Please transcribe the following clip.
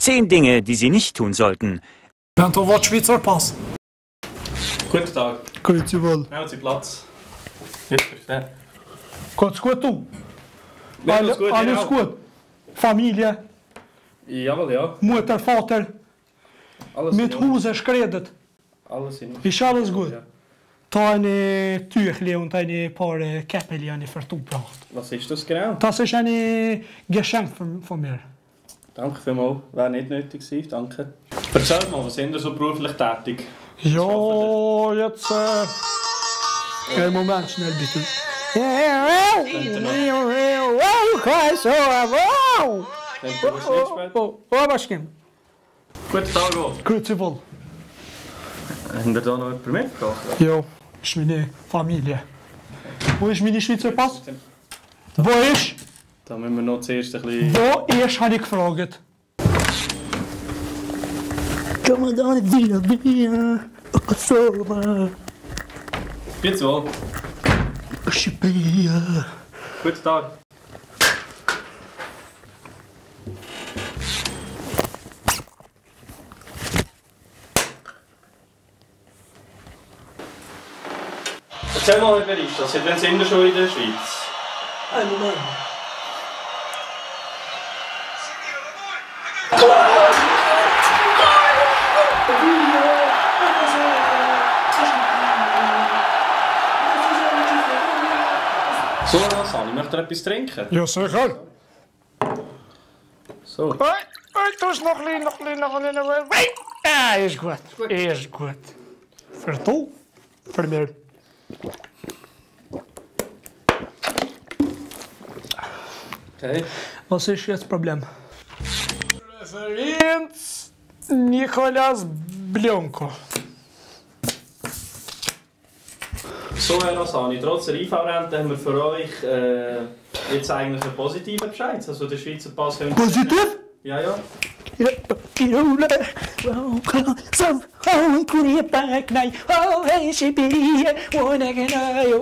10 Dinge, die Sie nicht tun sollten. Dann der Schweizerpass. Guten Tag. Grüezi wohl. Nehmen Sie Platz. Geht's gut, du? Alles gut? Alles gut. Familie? Jawohl, ja. Mutter, Vater? Alles mit Haus hast du geredet? Alles in Ordnung. Ist alles gut? Ja. Da eine Tüchle und ein paar Käppeli habe ich verbracht. Was ist das genau? Das ist ein Geschenk von mir. Danke vielmals. Wäre nicht nötig gewesen, danke. Erzähl mal, was sind ihr so beruflich tätig? Ja, jetzt... Einen Moment, schnell bitte. Guten Tag auch. Grüezi wohl. Haben wir da noch jemanden mitgebracht? Ja, das ist meine Familie. Wo ist meine Schweizerpass? Wo ist? Da müssen wir noch zuerst ein bisschen... Wo ist, habe ich gefragt. Bitte wohl. Guten Tag. Erzähl mal, wer ist das? Seit wann sind wir schon in der Schweiz? Ein Moment. So, Sani, möchtest du etwas trinken? Ja, sicher. So. Du hast noch ein bisschen. Ja, ist gut. Ist gut. Für du, für mich. Okay. Was ist jetzt das Problem? Referenz Nicolas Blanco. So, Herr Lasani, trotz der IV-Rente haben wir für euch jetzt eigentlich einen positiven Bescheid. Also der Schweizer Pass... Positiv? Ja, ja.